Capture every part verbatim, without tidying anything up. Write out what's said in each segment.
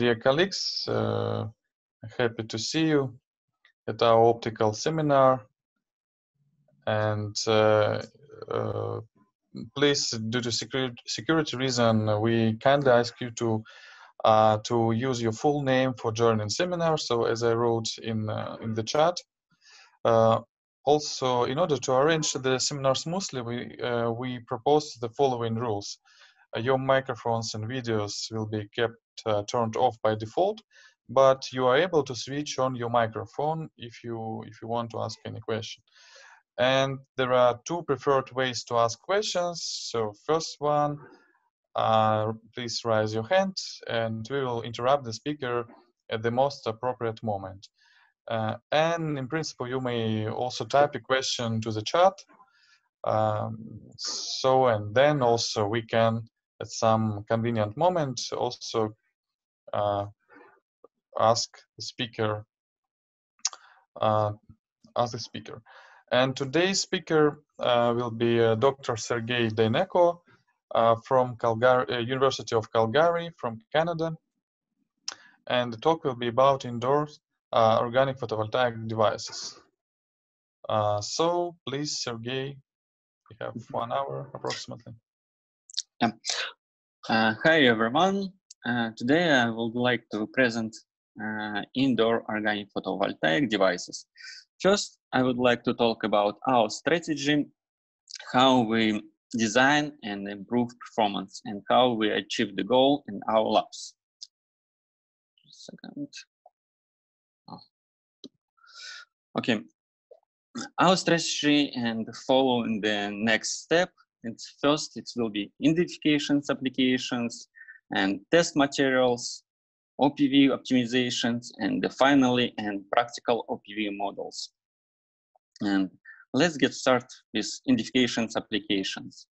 Dear colleagues, uh, happy to see you at our optical seminar. And uh, uh, please, due to security, security reason, we kindly ask you to uh, to use your full name for joining seminar. So, as I wrote in uh, in the chat, uh, also in order to arrange the seminar smoothly, we uh, we propose the following rules. Uh, your microphones and videos will be kept uh, turned off by default, but you are able to switch on your microphone if you if you want to ask any question. And there are two preferred ways to ask questions. So first one, uh, please raise your hand and we will interrupt the speaker at the most appropriate moment. Uh, and in principle, you may also type a question to the chat. Um, so, and then also we can, at some convenient moment, also uh, ask the speaker, uh, ask the speaker. And today's speaker uh, will be uh, Doctor Sergey Dayneko uh, from Calgary, uh, University of Calgary from Canada. And the talk will be about indoor uh, organic photovoltaic devices. Uh, so please, Sergey, we have one hour approximately. Yeah. Uh, hi, everyone. Uh, today I would like to present uh, indoor organic photovoltaic devices. First, I would like to talk about our strategy, how we design and improve performance, and how we achieve the goal in our labs. Second. Oh. Okay. Our strategy and following the next step. It's first, it will be identifications, applications, and test materials, O P V optimizations, and finally, and practical O P V models. And let's get started with identifications applications.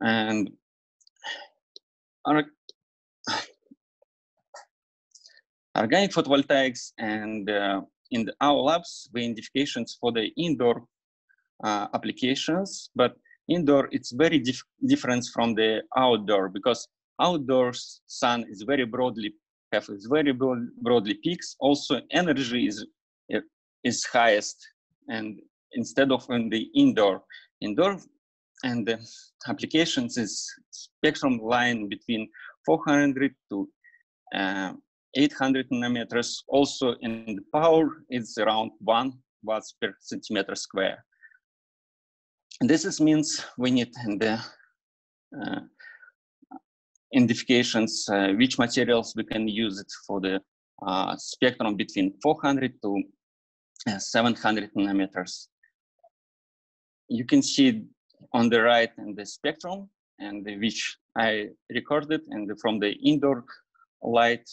And organic photovoltaics and uh, in our labs, we identifications for the indoor uh, applications, but indoor it's very diff different from the outdoor because outdoors sun is very broadly have is very broad, broadly peaks. Also energy is is highest, and instead of in the indoor indoor and the applications is spectrum line between four hundred to uh, eight hundred nanometers. Also in the power it's around one watts per centimeter square. And this is means we need and the uh, identifications, uh, which materials we can use it for the uh, spectrum between four hundred to uh, seven hundred nanometers. You can see on the right and the spectrum, and the, which I recorded, and the, from the indoor light.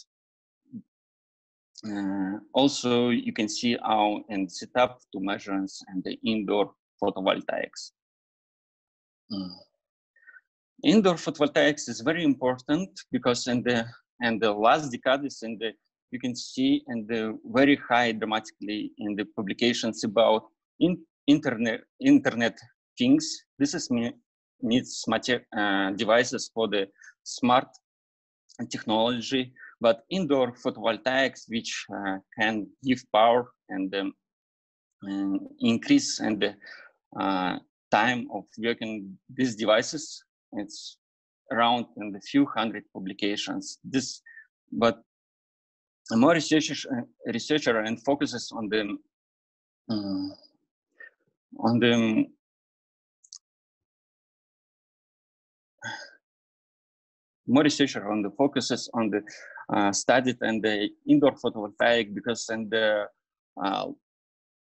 Uh, also, you can see our and setup to measurements and the indoor photovoltaics. Mm. Indoor photovoltaics is very important because in the and the last decades and the you can see and the very high dramatically in the publications about in internet internet things. This is needs uh, devices for the smart technology, but indoor photovoltaics which uh, can give power and um, uh, increase and the uh, time of working these devices. It's around in the few hundred publications. This, but more researchers, researcher and focuses on the um, on the more researcher on the focuses on the uh, studied and the indoor photovoltaic because and the uh,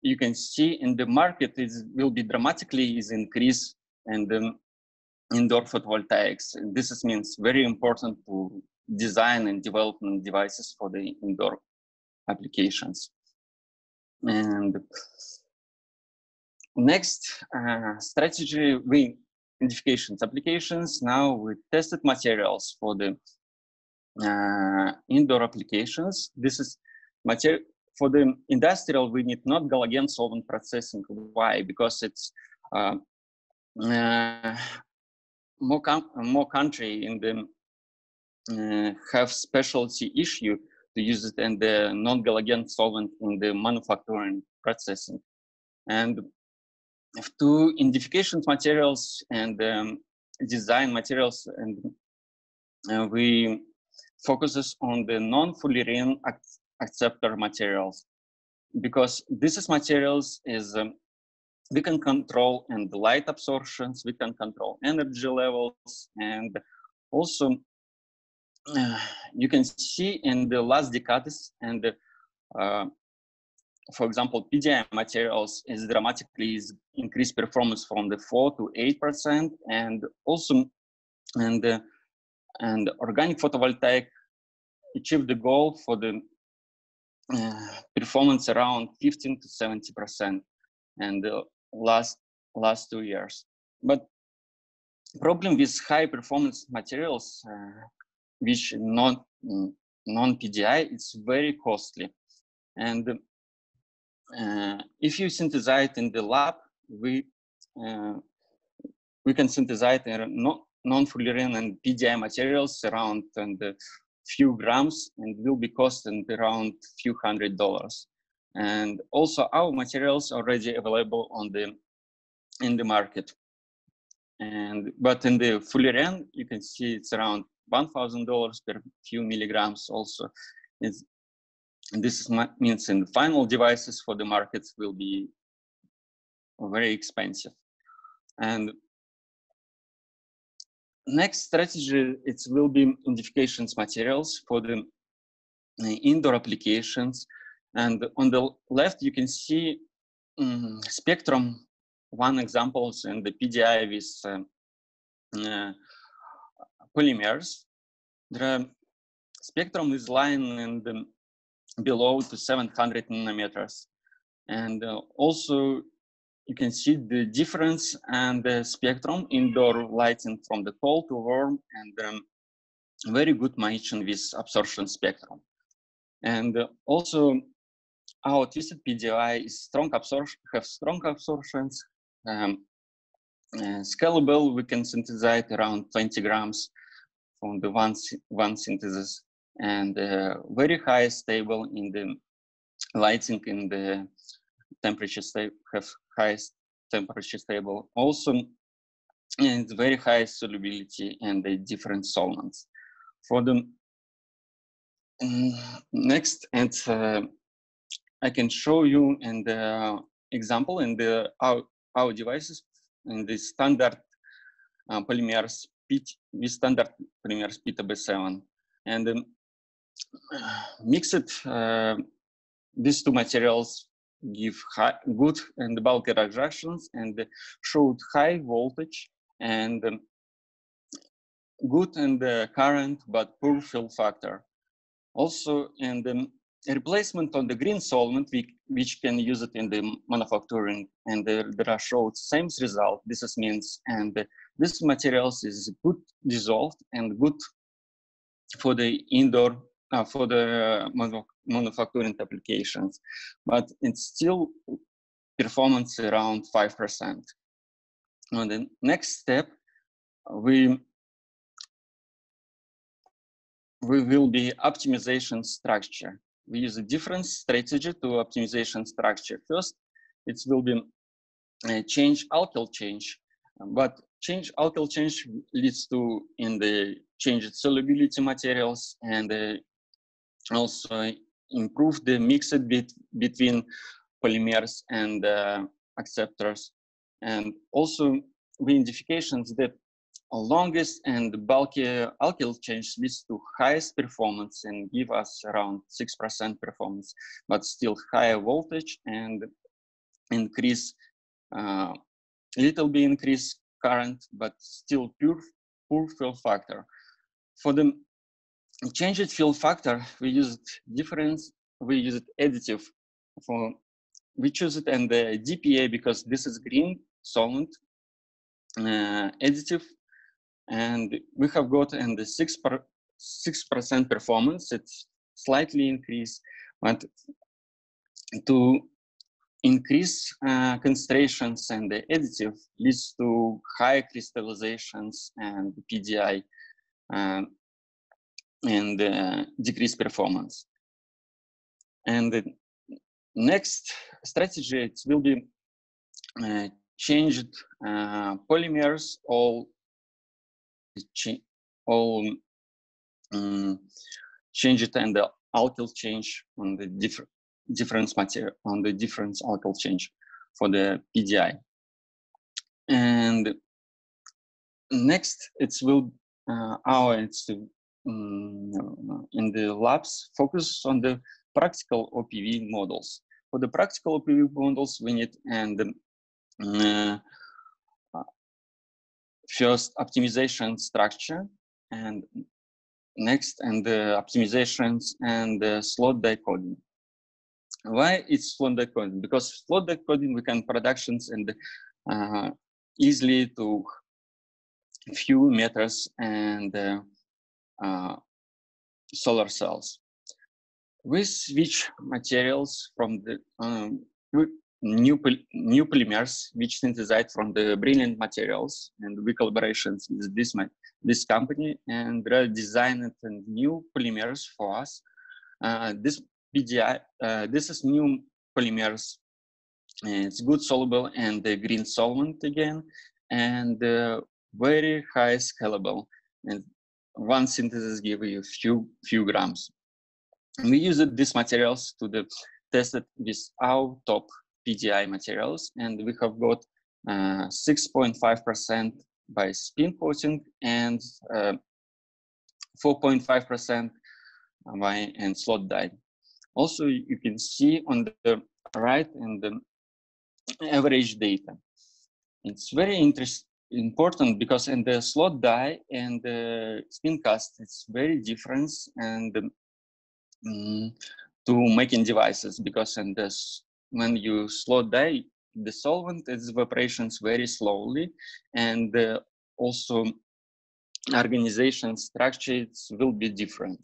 you can see in the market is will be dramatically is increase and. Um, Indoor photovoltaics. This is means very important to design and development devices for the indoor applications. And next uh, strategy, we identifications applications. Now we tested materials for the uh, indoor applications. This is material for the industrial. We need not collagen solvent processing. Why? Because it's uh, uh, More, com more country in the uh, have specialty issue to use it in the non-Galligan solvent in the manufacturing processing. And to indification materials and um, design materials, and uh, we focuses on the non-fullerene acceptor materials, because this is materials is um, we can control and the light absorptions, we can control energy levels, and also uh, you can see in the last decades, and uh, for example, P D I materials is dramatically is increased performance from the four to eight percent, and also and uh, and organic photovoltaic achieved the goal for the uh, performance around fifteen to seventy percent, and uh, last last two years. But problem with high performance materials, uh, which non non P D I, it's very costly, and uh, Uh, if you synthesize in the lab, we uh, we can synthesize non-fullerene and P D I materials around and a few grams, and will be costing around few hundred dollars. And also our materials already available on the in the market. And but in the fullerene, you can see it's around one thousand dollars per few milligrams. Also, it's And this means in the final devices for the markets will be very expensive. And next strategy, it will be indifications materials for the indoor applications. And on the left, you can see um, spectrum. One example is in the P D I with um, uh, polymers. The spectrum is lying in the below to seven hundred nanometers, and uh, also you can see the difference and the spectrum indoor lighting from the cold to warm, and um, very good matching with absorption spectrum. And uh, also our twisted P D I is strong absorption, have strong absorptions, um, uh, scalable. We can synthesize around twenty grams from the one one synthesis, and uh, very high stable in the lighting, in the temperature stable, have highest temperature stable also, and very high solubility and the different solvents. For the next, and uh, I can show you an uh, example in the our, our devices in the standard uh, polymers P, with standard polymers P T B seven, and um, Uh, mixed uh, these two materials give high, good and bulk reactions, and showed high voltage and um, good and uh, current, but poor fill factor. Also, and um, replacement on the green solvent, we, which can use it in the manufacturing, and uh, there are showed same result. This is means, and uh, this materials is good dissolved and good for the indoor. Uh, for the uh, manufacturing applications, but it's still performance around five percent. On the next step, we, we will be optimization structure. We use a different strategy to optimization structure. First, it will be uh, change alkyl change, but change alkyl change leads to in the changed solubility materials, and uh, also improve the mix bit between polymers and uh, acceptors. And also the indications that longest and bulky alkyl change leads to highest performance and give us around six percent performance, but still higher voltage and increase, uh, little bit increase current, but still pure, poor fill factor. For the changed fill factor, we use difference, we use it additive for, we choose it and the D P A because this is green solvent, uh, additive, and we have got and the six per, six percent performance. It's slightly increased, but to increase uh, concentrations and the additive leads to high crystallizations and P D I. Uh, and uh, decrease performance. And the next strategy, it will be uh, changed uh, polymers, all all um, change it, and the alkyl change on the different difference material on the difference alkyl change for the P D I. And next, it will uh, our it's um, in the labs focus on the practical O P V models. For the practical O P V models, we need and uh, first optimization structure, and next and the optimizations and the slot decoding. Why it's slot decoding? Because slot decoding we can productions and uh, easily to few meters and uh, uh, solar cells. We switch materials from the um, new poly new polymers, which synthesized from the brilliant materials, and we collaborations with this this company, and they designed new polymers for us. Uh, this P D I, uh, this is new polymers. It's good soluble and the green solvent again, and uh, very high scalable. And one synthesis gives you few few grams. We used these materials to the test it with our top P D I materials, and we have got six point five percent uh, by spin coating and four point five percent uh, by and slot dye. Also, you can see on the right and the average data. It's very interesting. Important because in the slot dye and the spin cast, it's very different and um, to making devices, because in this when you slot dye the solvent, its evaporations very slowly, and uh, also organization structures will be different.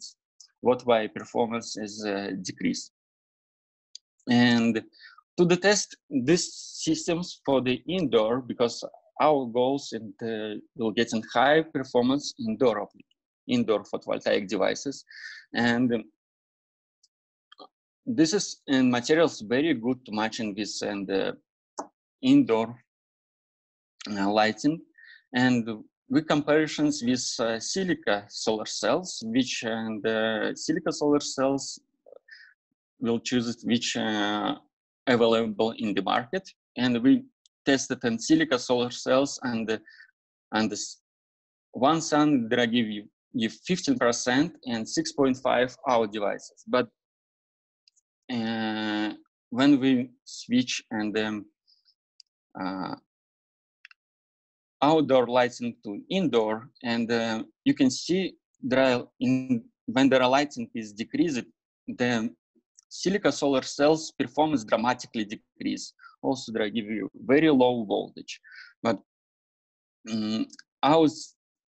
What why performance is uh, decreased. And to the test these systems for the indoor, because our goals and uh, will get in high performance indoor indoor photovoltaic devices, and um, this is in materials very good to matching this and uh, indoor uh, lighting, and we comparisons with uh, silica solar cells, which and uh, silica solar cells will choose which uh, available in the market, and we tested on silica solar cells, and and this one sun that I give you give fifteen percent and six point five hour devices. But uh, when we switch and um, uh, outdoor lighting to indoor, and uh, you can see dry in when the lighting is decreased, the silica solar cells performance dramatically decrease. Also, they give you very low voltage, but um, our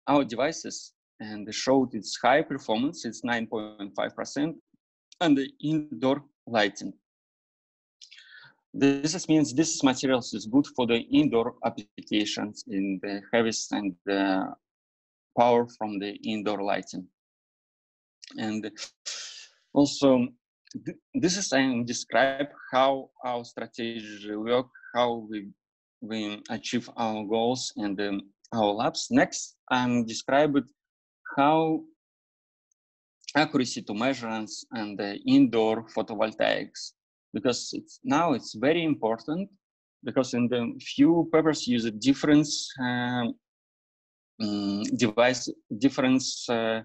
our devices and they showed its high performance. It's nine point five percent, and the indoor lighting. This means this materials is good for the indoor applications in the harvest and the power from the indoor lighting, and also. This is I describe how our strategy work, how we we achieve our goals and um, our labs. Next, I'm describing how accuracy to measurements and the indoor photovoltaics, because it's now it's very important, because in the few papers use a different um, device, different. Uh,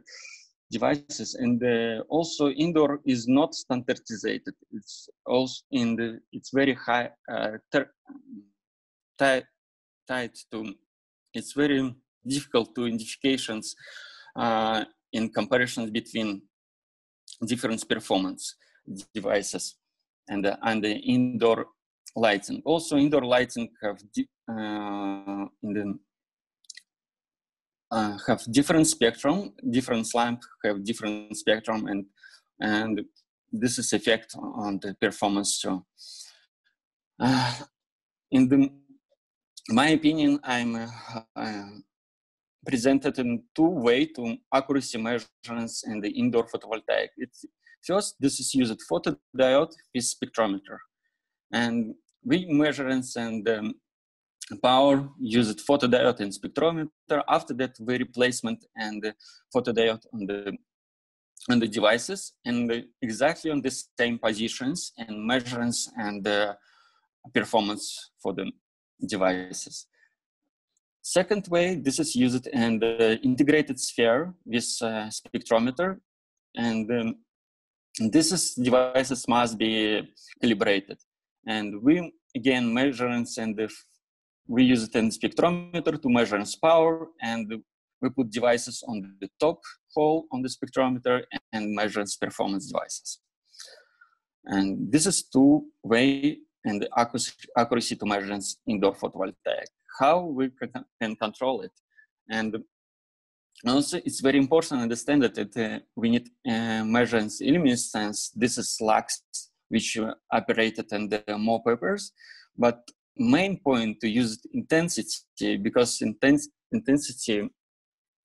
devices, and uh, also indoor is not standardized. It's also in the it's very high uh, tight tight to it's very difficult to indications uh, in comparisons between different performance devices and uh, and the indoor lighting. Also indoor lighting have uh, in the Uh, have different spectrum, different lamps have different spectrum, and and this is effect on the performance too. Uh, in the, my opinion, I'm uh, uh, presented in two ways to accuracy measurements in the indoor photovoltaic. It's, first, this is used photodiode with spectrometer. And we measurements and um, power used photodiode and spectrometer. After that, we replacement and the photodiode on the on the devices and the, exactly on the same positions and measurements and uh, performance for the devices. Second way, this is used in the integrated sphere with uh, spectrometer, and um, this is devices must be calibrated. And we again measurements and the, we use it in spectrometer to measure its power, and we put devices on the top hole on the spectrometer and measure its performance devices. And this is two way and the accuracy, accuracy to measurements indoor photovoltaic. How we can control it. And also it's very important to understand that uh, we need uh, measurements luminescence. This is L U X, which uh, operated in the more papers, but main point to use intensity, because intense, intensity,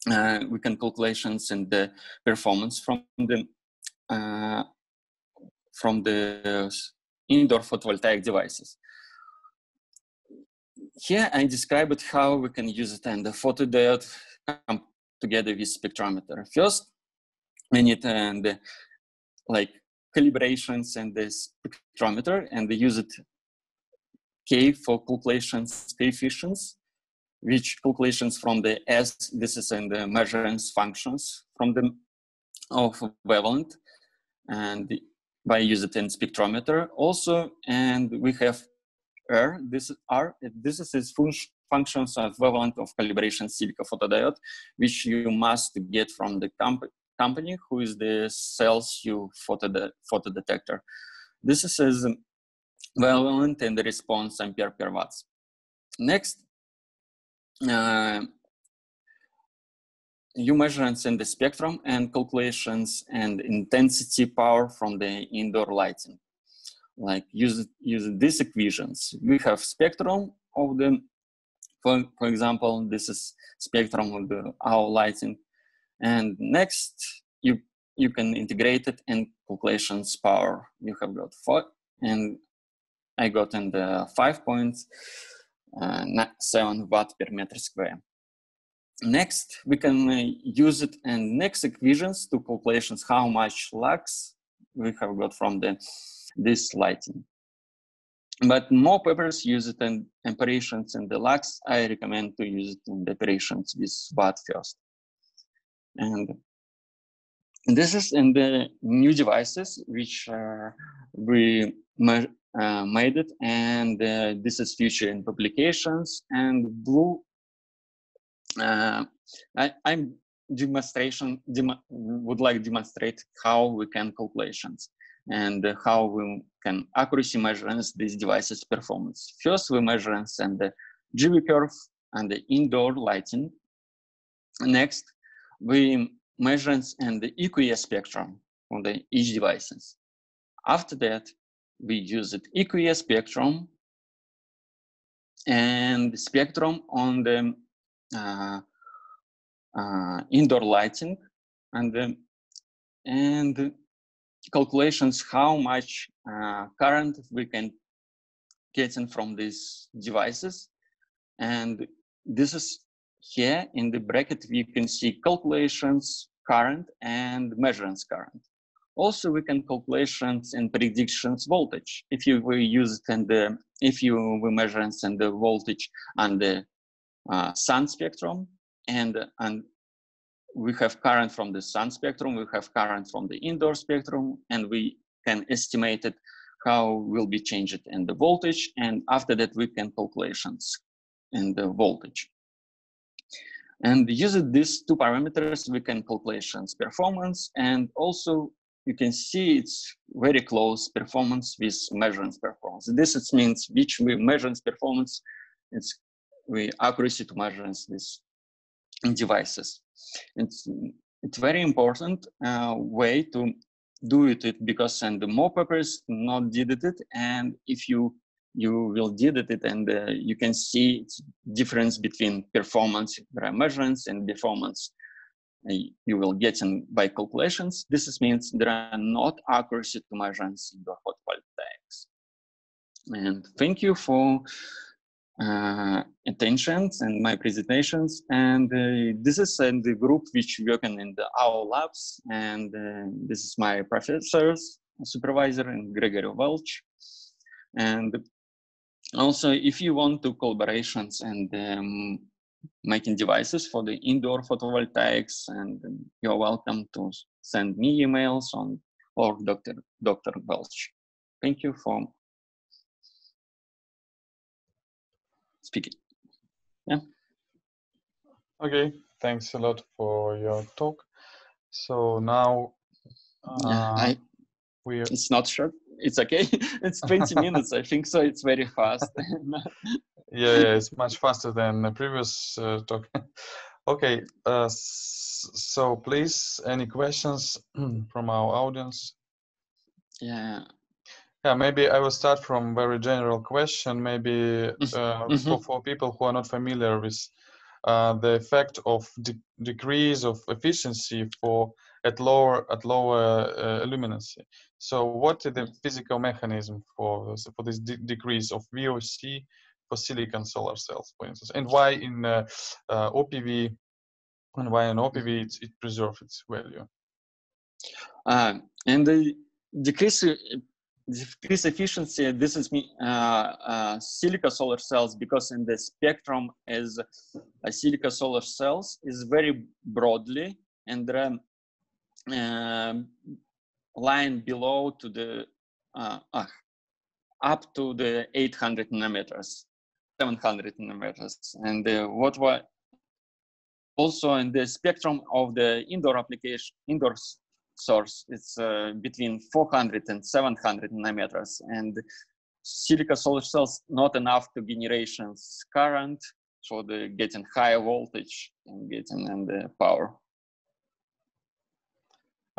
uh, we can calculations and the performance from the, uh, from the indoor photovoltaic devices. Here I described how we can use it and the photodiode come together with spectrometer. First, we need and uh, like calibrations and the spectrometer, and they use it K for calculations coefficients, which calculations from the S, this is in the measurements functions from the of wavelength, and by use it in spectrometer also, and we have R, this R, this is fun functions of wavelength of calibration silica photodiode, which you must get from the comp company who is the sells you photode photodetector. This is um, wavelength and the response ampere per watts. Next, uh, you measurements in the spectrum and calculations and intensity power from the indoor lighting. Like use, use these equations. We have spectrum of the, for, for example, this is spectrum of the, our lighting. And next, you, you can integrate it and calculations power. You have got four, and I got in the five point seven watt per meter square. Next, we can uh, use it in next equations to calculations how much lux we have got from the this lighting. But more papers use it in operations and the lux. I recommend to use it in the operations with watt first. And this is in the new devices which uh, we uh, made it, and uh, this is future in publications. And blue, uh, I, I'm demonstration dem would like demonstrate how we can calculations and how we can accuracy measurements these devices' performance. First, we measurements and the J V curve and the indoor lighting. Next, we measurements and the E Q E spectrum on the each devices. After that, we use the E Q E spectrum and the spectrum on the uh, uh, indoor lighting, and the, and calculations how much uh, current we can get in from these devices. And this is here in the bracket, we can see calculations current and measurements current. Also, we can calculations and predictions voltage. If you will use it and the, if you will measurements and the voltage on the uh, sun spectrum, and and we have current from the sun spectrum, we have current from the indoor spectrum, and we can estimate it how will be changed in the voltage, and after that we can calculations in the voltage. And using these two parameters, we can calculations performance, and also you can see it's very close performance with measurements performance. This it means which we measurements performance, it's we accuracy to measurements this devices. It's, it's very important uh, way to do it, because and the more papers not did it, and if you you will did it, and uh, you can see difference between performance by measurements and performance you will get in by calculations. This means there are not accuracy to measurements in the photovoltaics. And thank you for uh, attention and my presentations. And uh, this is uh, the group which working in the, our labs. And uh, this is my professor's supervisor, and Gregory Welch. And also, if you want to collaborations and um, making devices for the indoor photovoltaics, and you're welcome to send me emails on or Doctor Doctor Welch. Thank you for speaking. Yeah. Okay. Thanks a lot for your talk. So now uh, yeah, I, we. It's not short. It's okay. It's twenty minutes, I think. So it's very fast. Yeah, yeah, it's much faster than the previous uh, talk. Okay, uh, so please, any questions from our audience? Yeah. Yeah, maybe I will start from very general question, maybe uh, mm-hmm. for, for people who are not familiar with uh, the effect of de decrease of efficiency for at lower at lower uh, luminancy. So what is the physical mechanism for, for this de decrease of V O C for silicon solar cells, for instance, and why in uh, uh, O P V, and why in O P V it, it preserves its value? Uh, and the decrease, decrease efficiency, this is uh, uh, silica solar cells, because in the spectrum as uh, silica solar cells is very broadly, and there are uh, line below to the uh, uh, up to the eight hundred nanometers. seven hundred nanometers, and uh, what was also in the spectrum of the indoor application, indoor source, it's uh, between four hundred and seven hundred nanometers, and silica solar cells not enough to generations current for the getting higher voltage and getting and the power.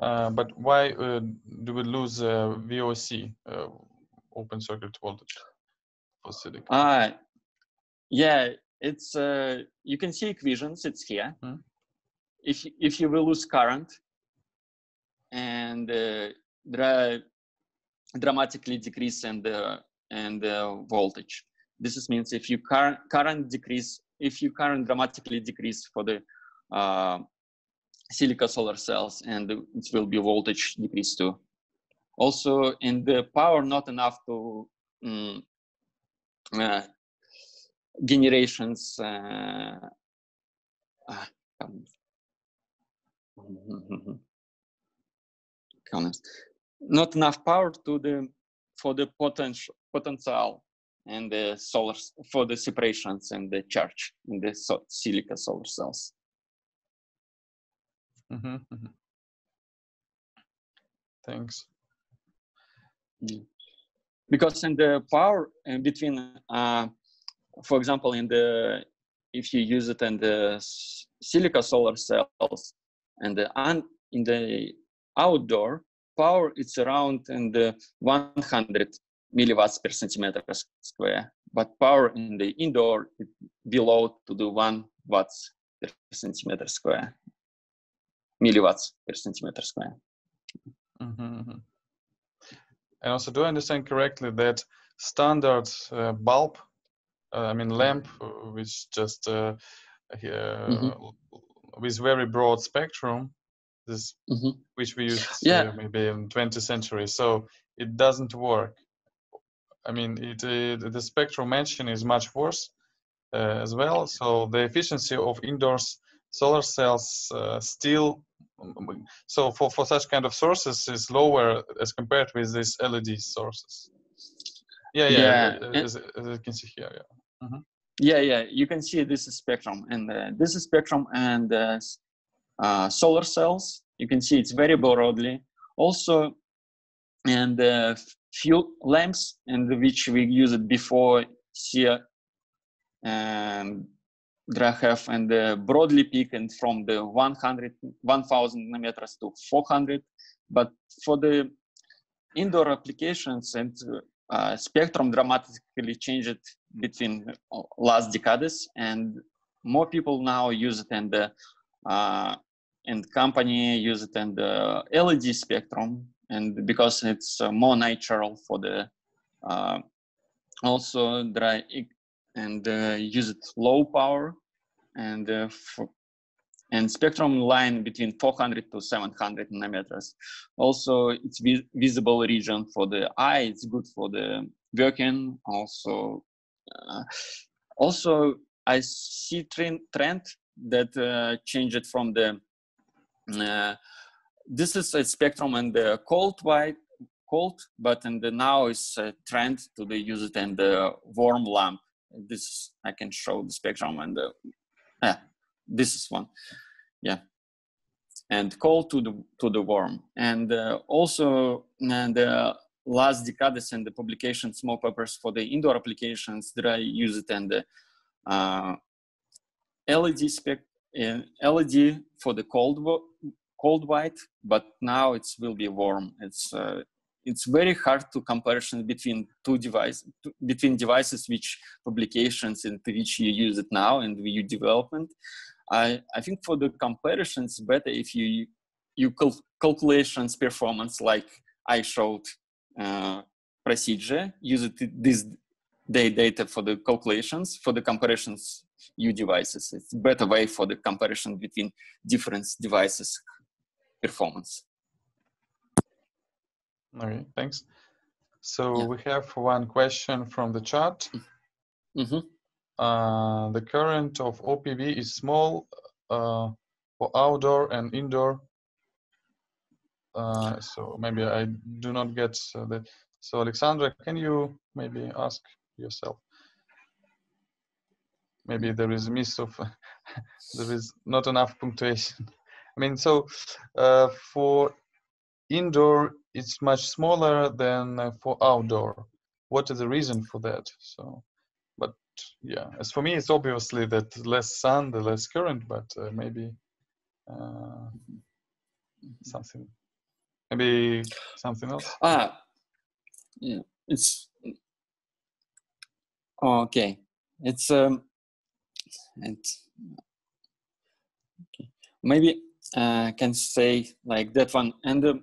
Uh, but why uh, do we lose uh, V O C, uh, open circuit voltage for silica? Uh, Yeah, it's uh, you can see equations. It's here. Hmm. If if you will lose current, and uh, dra dramatically decrease and the and the voltage. This means if you current current decrease, if you current dramatically decrease for the uh, silica solar cells, and it will be voltage decrease too. Also, in the power not enough to. Um, uh, generations uh, uh, not enough power to the for the potential potential and the solar for the separations and the charge in the so silica solar cells. Mm-hmm, mm-hmm. Thanks. Yeah. Because in the power in between uh, for example, in the if you use it in the silica solar cells and the un, in the outdoor power, it's around in the one hundred milliwatts per centimeter square. But power in the indoor it below to the one watts per centimeter square, milliwatts per centimeter square. Mm-hmm. And also, do I understand correctly that standard uh, bulb? Uh, I mean lamp, which just uh, here mm-hmm. with very broad spectrum, this mm-hmm. which we used yeah. uh, maybe in twentieth century. So it doesn't work. I mean, it, it the spectrum mentioned is much worse uh, as well. So the efficiency of indoor solar cells uh, still, so for for such kind of sources is lower as compared with these L E D sources. Yeah, yeah, yeah. As, as you can see here. Yeah. Mm-hmm. Yeah, yeah. You can see this is spectrum, and uh, this is spectrum and uh, uh, solar cells. You can see it's very broadly. Also, and uh, few lamps, and which we used it before here, um, have and uh, broadly peak and from the one hundred, one thousand nanometers to four hundred. But for the indoor applications and uh, uh, spectrum dramatically changed between last decades, and more people now use it, and the uh, and company use it in the L E D spectrum, and because it's more natural for the uh, also dry and uh, use it low power, and uh, for, and spectrum line between four hundred to seven hundred nanometers. Also, it's vis visible region for the eye. It's good for the working. Also, uh, also I see trend trend that uh, changed from the. Uh, this is a spectrum and the cold white cold, but and the now is a trend to the use it and the warm lamp. This I can show the spectrum and the, uh, this is one, yeah, and cold to the to the warm. And uh, also and the last decades and the publication small papers for the indoor applications that I use it and the uh, L E D spec. In L E D for the cold cold white, but now it will be warm. It's uh, it's very hard to comparison between two devices between devices which publications and which you use it now and you development. I I think for the comparisons better if you you cal calculations performance like I showed uh, procedure use it this day data for the calculations for the comparisons. U devices. It's a better way for the comparison between different devices performance. All right, thanks. So yeah. We have one question from the chat. Mm-hmm. Uh, the current of O P V is small uh, for outdoor and indoor. Uh, so maybe I do not get uh, that. So Alexandra, can you maybe ask yourself? Maybe there is miss of, there is not enough punctuation. I mean, so uh, for indoor, it's much smaller than for outdoor. What is the reason for that? So, but yeah, as for me, it's obviously that less sun, the less current, but uh, maybe uh, something, maybe something else. Ah, yeah, it's, oh, okay. It's, um, and okay. Maybe I uh, can say like that one, and uh,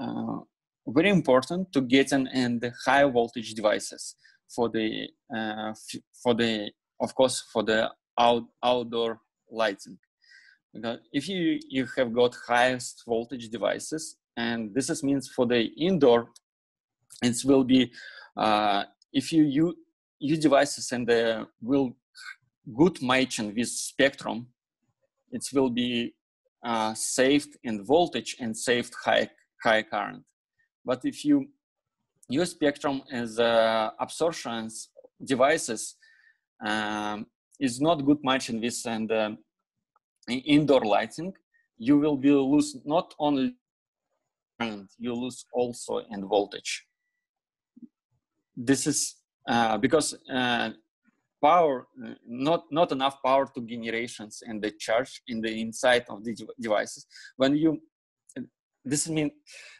uh, very important to get an and high voltage devices for the uh, for the of course for the out outdoor lighting, because if you you have got highest voltage devices, and this is means for the indoor it will be uh, if you you use devices and they will good matching with spectrum, it will be uh, saved in voltage and saved high high current. But if you use spectrum as uh, absorption devices, um, is not good matching with and uh, indoor lighting, you will be lose not only current, you lose also in voltage. This is uh, because. Uh, Power, not not enough power to generations and the charge in the inside of the devices. When you, this mean,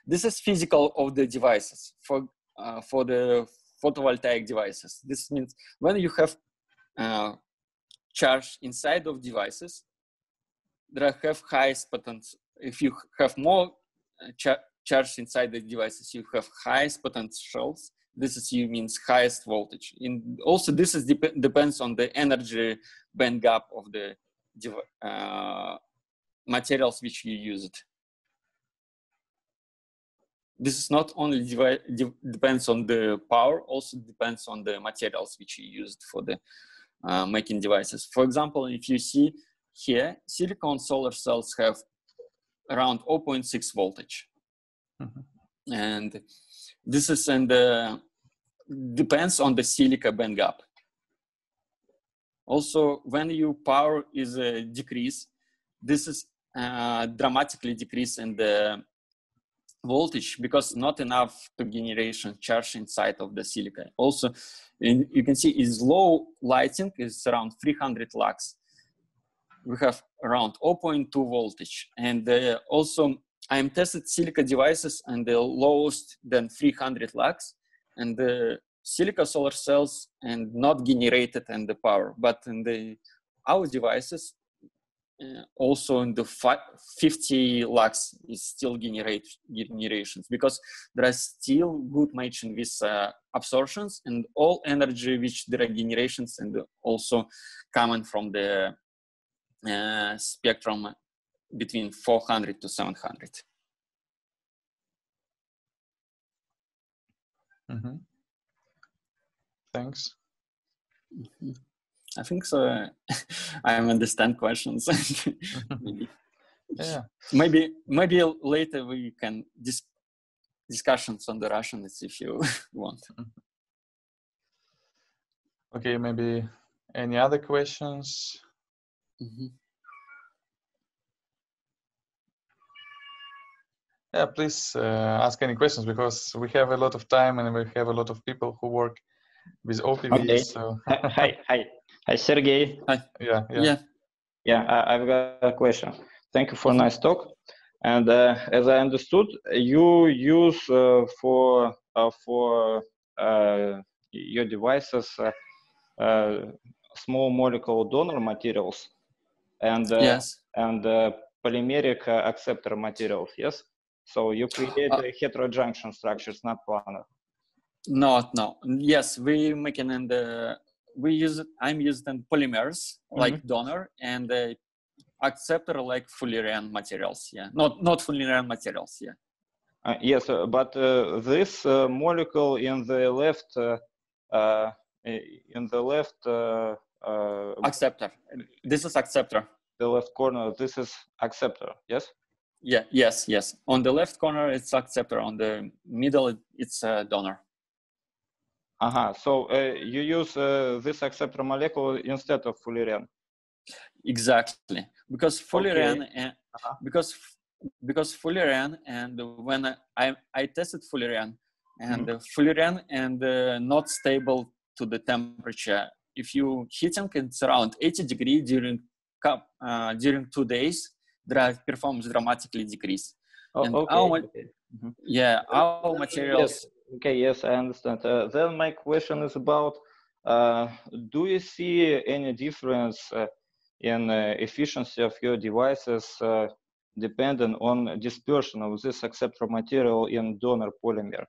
this is physical of the devices for uh, for the photovoltaic devices. This means when you have uh, charge inside of devices, there have highest potential. If you have more char charge inside the devices, you have highest potentials. This is you means highest voltage. In also this is dep depends on the energy band gap of the uh, materials which you use it. This is not only de depends on the power, also depends on the materials which you used for the uh, making devices. For example, if you see here, silicon solar cells have around zero point six voltage, mm-hmm. and this is and uh, depends on the silica band gap. Also, when your power is a decrease, this is uh, dramatically decrease in the voltage because not enough to generation charge inside of the silica. Also, in, you can see is low lighting is around three hundred lux. We have around zero point two voltage, and uh, also. I'm tested silica devices and the lowest than three hundred lux, and the silica solar cells and not generated and the power. But in the our devices, uh, also in the fifty lux is still generate generations, because there are still good matching with uh, absorptions and all energy which there are generations and also coming from the uh, spectrum between four hundred to seven hundred. Mm-hmm. Thanks. Mm-hmm. I think so. I understand questions. Maybe. Yeah. Maybe maybe later we can dis discussions on the Russians if you want. Okay. Maybe any other questions? Mm-hmm. Yeah. Please uh, ask any questions, because we have a lot of time and we have a lot of people who work with O P V. Okay. So. Hi. Hi. Hi, Sergey. Hi. Yeah, yeah. Yeah. Yeah, I, I've got a question. Thank you for nice talk. And uh, as I understood, you use uh, for uh, for uh, your devices uh, uh, small molecule donor materials and uh, yes. and uh, polymeric uh, acceptor materials. Yes. So you create uh, heterojunction structures, not planar. No, no. Yes, we make an end. Uh, We use it, I'm using polymers like mm-hmm. donor and uh, acceptor like Fullerian materials. Yeah, not not Fullerian materials. Yeah. Uh, yes, uh, but uh, this uh, molecule in the left uh, uh, in the left uh, uh, acceptor. This is acceptor. The left corner. This is acceptor. Yes. Yeah. Yes. Yes. On the left corner, it's acceptor. On the middle, it's uh, donor. Uh-huh. So uh, you use uh, this acceptor molecule instead of Fullerian. Exactly, because Fullerian, okay. and, uh-huh. because because Fullerian, and when I I tested Fullerian, and mm-hmm. Fullerian and uh, not stable to the temperature. If you heating it's around eighty degrees during uh, during two days, the performance dramatically decrease. Oh, and okay. Our, mm-hmm. Yeah, our materials. Yes. Okay, yes, I understand. Uh, then my question is about, uh, do you see any difference uh, in uh, efficiency of your devices uh, depending on dispersion of this acceptor material in donor polymer?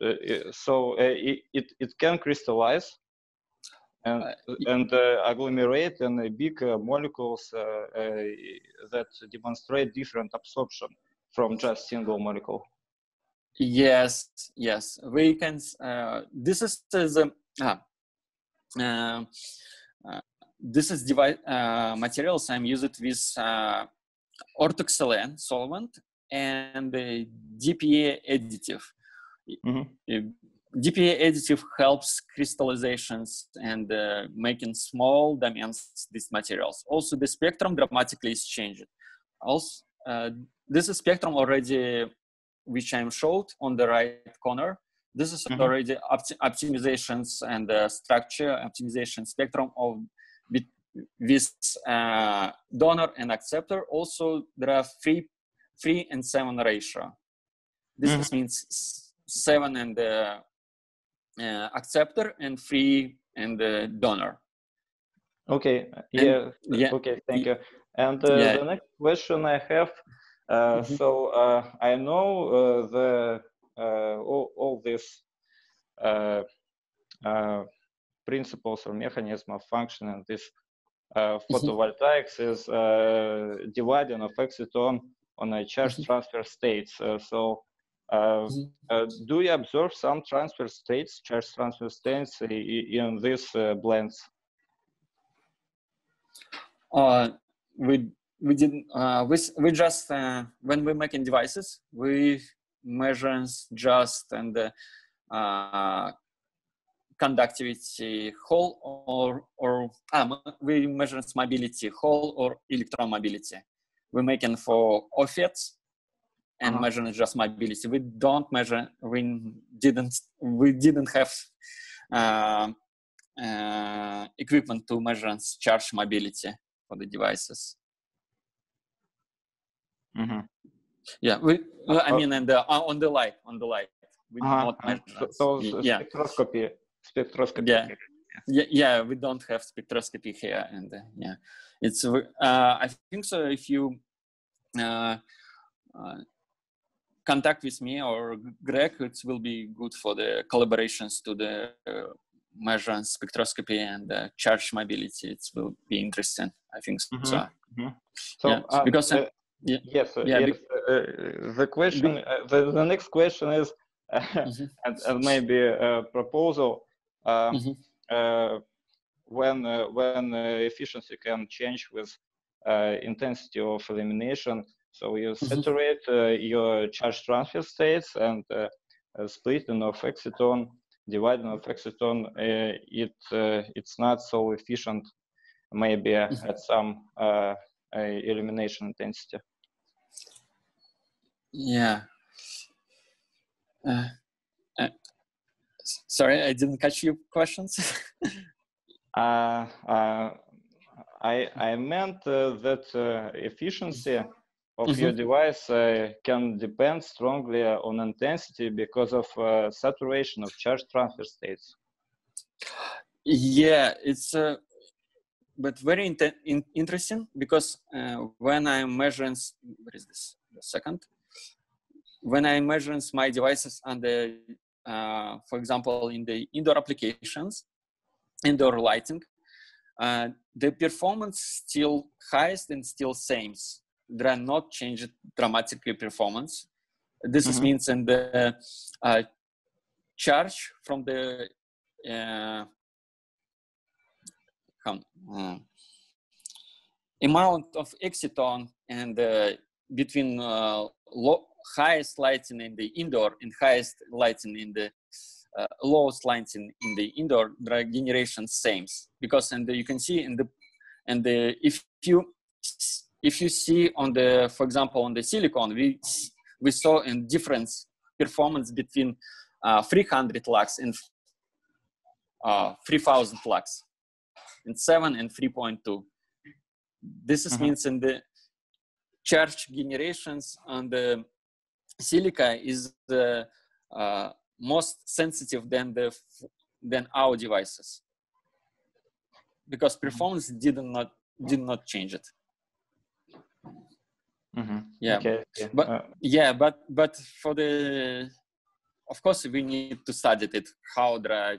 Uh, so uh, it, it, it can crystallize and, and uh, agglomerate in big uh, molecules uh, uh, that demonstrate different absorption from just single molecule. Yes, yes, we can. Uh, this is the uh, uh, uh, this is device uh, materials I'm using with uh, orthoxylene solvent and the D P A additive. Mm-hmm. D P A additive helps crystallizations and uh, making small dimensions these materials. Also, the spectrum dramatically is changed. Also, uh, this is spectrum already. Which I'm showed on the right corner. This is mm-hmm. already opt optimizations and uh, structure optimization spectrum of with uh, donor and acceptor. Also, there are three, three and seven ratio. This mm-hmm. means seven and uh, uh, acceptor and three and uh, donor. Okay. Yeah. And, yeah. Okay. Thank you. And uh, yeah. the next question I have. Uh, mm-hmm. So uh, I know uh, the uh, all, all these uh, uh, principles or mechanism of function and this uh, photovoltaics mm-hmm. is uh, dividing of exciton on a charge mm-hmm. transfer states. Uh, so uh, mm-hmm. uh, do you observe some transfer states, charge transfer states in these uh, blends? Uh, we. We didn't. Uh, we we just uh, when we making devices, we measure just and uh, uh, conductivity Hall or or um, we measure mobility Hall or electromobility. We making for offsets and uh-huh. measuring just mobility. We don't measure. We didn't. We didn't have uh, uh, equipment to measure charge mobility for the devices. Mm-hmm. Yeah, we, I mean, and uh, on the light, on the light. We uh-huh. not measure so, so yeah. spectroscopy spectroscopy. Yeah. Yeah, yeah, we don't have spectroscopy here, and uh, yeah, it's. Uh, I think so. If you uh, uh, contact with me or Greg, it will be good for the collaborations to the uh, measure spectroscopy and uh, charge mobility. It will be interesting. I think so. Mm-hmm. So, mm-hmm. so yeah, um, because uh, yeah, yes, yeah, yes uh, the question, uh, the, the next question is, uh, mm-hmm. and, and maybe a proposal. Uh, mm-hmm. Uh, when uh, when uh, efficiency can change with uh, intensity of elimination, so you saturate uh, your charge transfer states and uh, uh, splitting of exciton, dividing of exciton, uh, it uh, it's not so efficient, maybe uh, at some uh, uh, elimination intensity. Yeah. Uh, uh. Sorry, I didn't catch your questions. uh, uh, I I meant uh, that uh, efficiency of mm-hmm. your device uh, can depend strongly on intensity because of uh, saturation of charge transfer states. Yeah, it's uh, but very in in interesting because uh, when I'm measuring, where is this? The second, when I measure my devices under Uh, for example, in the indoor applications, indoor lighting, uh, the performance still highest and still same. They are not changed dramatically performance. This mm-hmm. means in the uh, charge from the uh, um, amount of exciton and uh, between uh, low highest lighting in the indoor and highest lighting in the uh, lowest lighting in the indoor drag generation same, because and you can see in the and the if you if you see on the for example on the silicon we we saw a difference performance between uh, three hundred lux and uh, three thousand lux in seven and three point two. This is mm-hmm. means in the charge generations on the silica is the uh, most sensitive than the than our devices because performance did not did not change it. Mm-hmm. Yeah, okay. but uh, yeah, but but for the of course we need to study it how dry,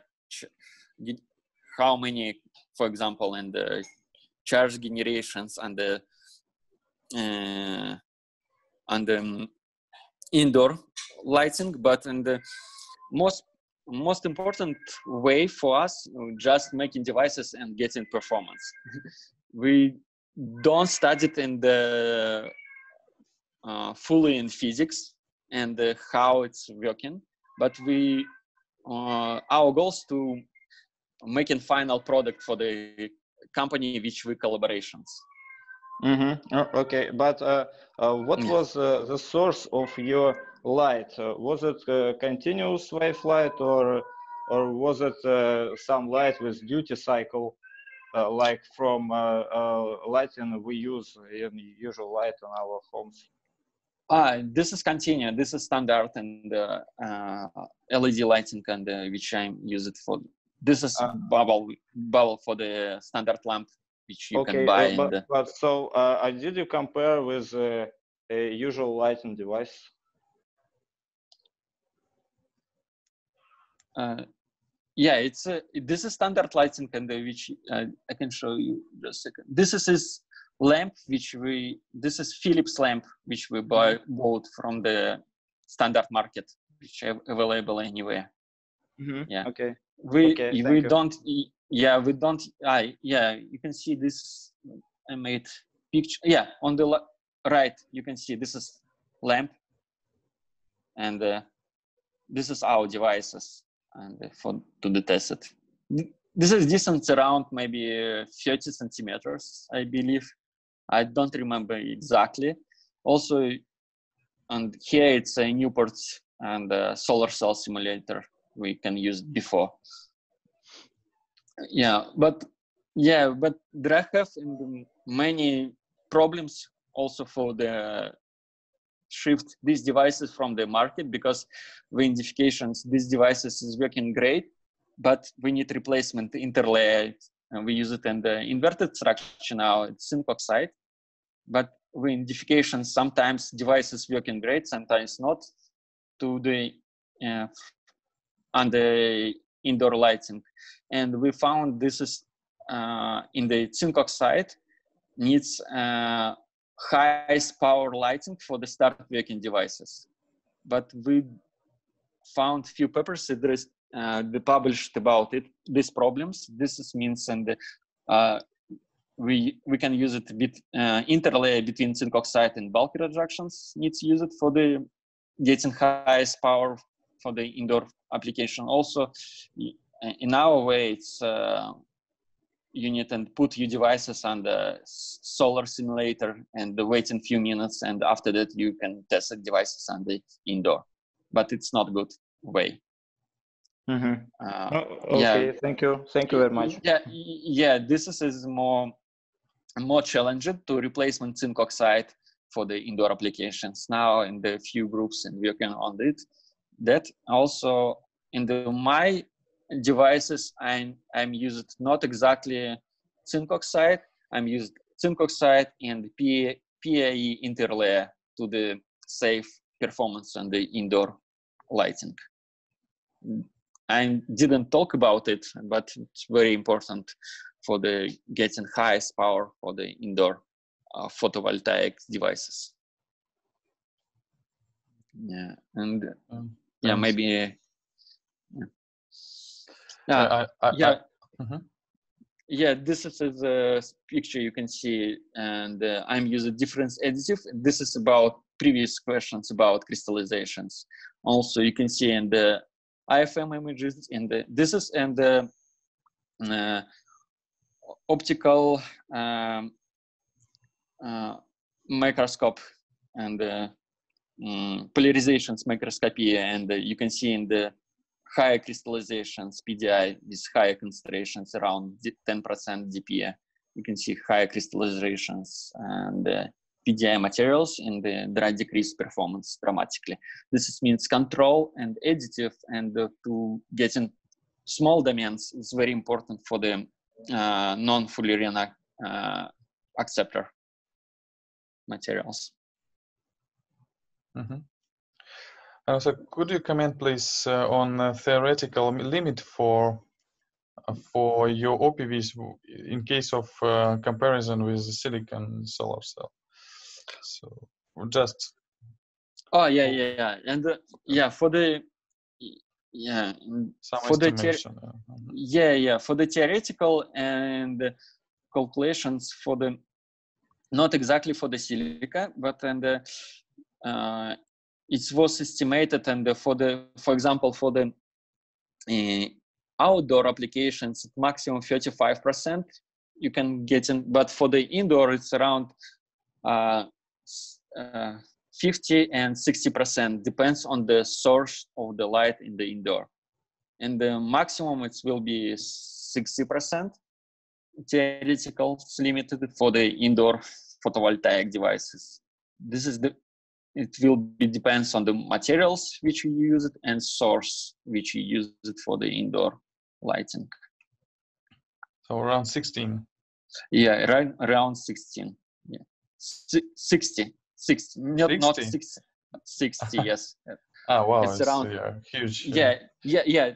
how many for example and the charge generations and the uh, and the indoor lighting, but in the most most important way for us, just making devices and getting performance. We don't study it in the uh, fully in physics and uh, how it's working, but we uh, our goal is to make a final product for the company which we collaborations. Mm-hmm. Oh, okay, but uh, uh, what yeah. was uh, the source of your light? Uh, was it uh, continuous wave light, or or was it uh, some light with duty cycle, uh, like from uh, uh, lighting we use in usual light on our homes? Ah, this is continuous. This is standard and uh, uh, L E D lighting, and uh, which I use it for. This is uh, bubble bubble for the standard lamp. Which you okay, can buy uh, but, and, uh, but so uh, did you compare with uh, a usual lighting device? Uh, yeah, it's uh, this is standard lighting, and uh, which uh, I can show you just a second. This is this lamp which we this is Philips lamp which we buy bought from the standard market, which are available anywhere. Mm-hmm. Yeah. Okay. We okay, we don't. You. Yeah, we don't. I yeah, you can see this. I made picture. Yeah, on the right, you can see this is lamp, and uh, this is our devices, and uh, for to the test it. This is distance around maybe uh, thirty centimeters, I believe. I don't remember exactly. Also, and here it's a Newport and a solar cell simulator we can use before. Yeah, but yeah, but there have many problems also for the shift these devices from the market because the indications these devices is working great, but we need replacement interlayer, and we use it in the inverted structure now, it's zinc oxide. But with modifications, sometimes devices working great, sometimes not, to the uh, under indoor lighting. And we found this is uh, in the zinc oxide needs uh, highest power lighting for the start working devices. But we found few papers that is, uh, they published about it, these problems. This is means and uh, we we can use it with uh, interlayer between zinc oxide and bulk reductions needs use it for the getting highest power for the indoor application. Also, in our way, it's uh, you need and put your devices on the solar simulator and wait in few minutes, and after that you can test the devices on the indoor. But it's not good way. Mm-hmm. uh, oh, okay, yeah. Thank you, thank you very much. Yeah, yeah. This is, is more more challenging to replacement zinc oxide for the indoor applications now in the few groups and working on it. That also in the my devices, I'm I'm using not exactly zinc oxide. I'm using zinc oxide and P A E interlayer to the safe performance on the indoor lighting. I didn't talk about it, but it's very important for the getting highest power for the indoor uh, photovoltaic devices. Yeah, and um, yeah, maybe. Uh, yeah. Uh, I, I, yeah, I, I, uh-huh. yeah. This is a picture you can see, and uh, I'm using difference additive. This is about previous questions about crystallizations. Also, you can see in the I F M images, in the this is and the uh, optical um, uh, microscope and uh, um, polarizations microscopy, and uh, you can see in the higher crystallizations, P D I with higher concentrations around ten percent D P A. You can see higher crystallizations and uh, P D I materials in the dry decrease performance dramatically. This means control and additive, and uh, to getting small domains is very important for the uh, non-Fullerian uh, acceptor materials. Mm-hmm. Uh, so could you comment, please, uh, on the theoretical limit for uh, for your O P Vs in case of uh, comparison with the silicon solar cell? So just. Oh yeah, yeah, yeah, and uh, yeah for the yeah Some for the yeah yeah for the theoretical and calculations for the not exactly for the silica, but and. Uh, uh, It was estimated, and for the, for example, for the uh, outdoor applications, maximum thirty-five percent you can get in. But for the indoor, it's around uh, uh, fifty and sixty percent, depends on the source of the light in the indoor. And the maximum it will be sixty percent. Theoretical, it's limited for the indoor photovoltaic devices. This is the. It will be depends on the materials which you use it and source which you use it for the indoor lighting. So around sixteen. Yeah, right, around sixteen. Yeah, sixty, sixty, not sixty? Not six, sixty. Yes. Ah, wow, it's, it's around yeah, huge. Yeah, yeah, yeah.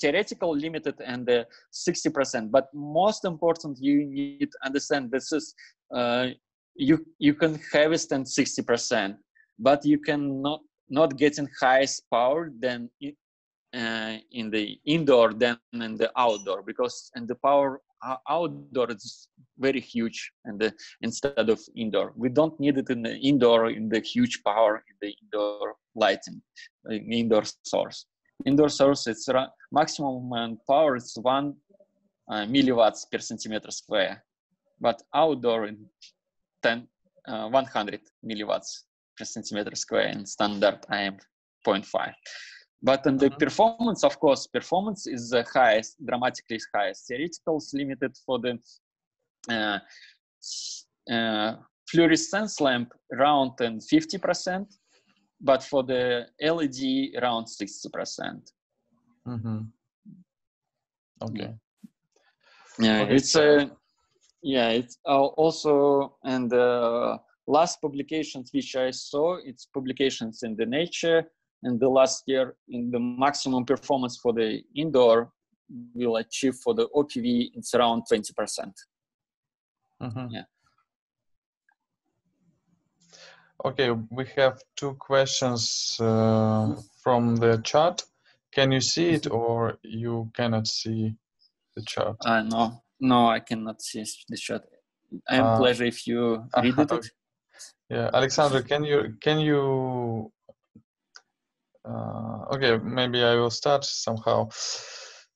Theoretical limited and uh, sixty percent. But most important, you need to understand this is uh, you you can harvest and sixty percent. But you can not, not get in highest power than in, uh, in the indoor than in the outdoor, because and the power outdoor is very huge and the, instead of indoor. We don't need it in the indoor in the huge power in the indoor lighting, in indoor source. Indoor source, it's maximum power is one uh, milliwatts per centimeter square, but outdoor in ten, uh, one hundred milliwatts. Centimeter square and standard I M zero point five, but in the mm-hmm. performance, of course, performance is the highest, dramatically highest. Theoretical is limited for the uh, uh, fluorescence lamp around and fifty percent, but for the L E D around sixty percent. Mm-hmm. Okay. Yeah, okay. it's a, uh, yeah, it's also, and the uh, last publications which I saw, it's publications in the Nature, and the last year in the maximum performance for the indoor will achieve for the O P V, it's around twenty percent. Mm-hmm. Yeah. Okay, we have two questions uh, from the chat. Can you see it, or you cannot see the chat? Uh, no, no, I cannot see the chat. I have uh, pleasure if you read uh, it. Yeah, Alexandra, can you, can you, uh, okay, maybe I will start somehow.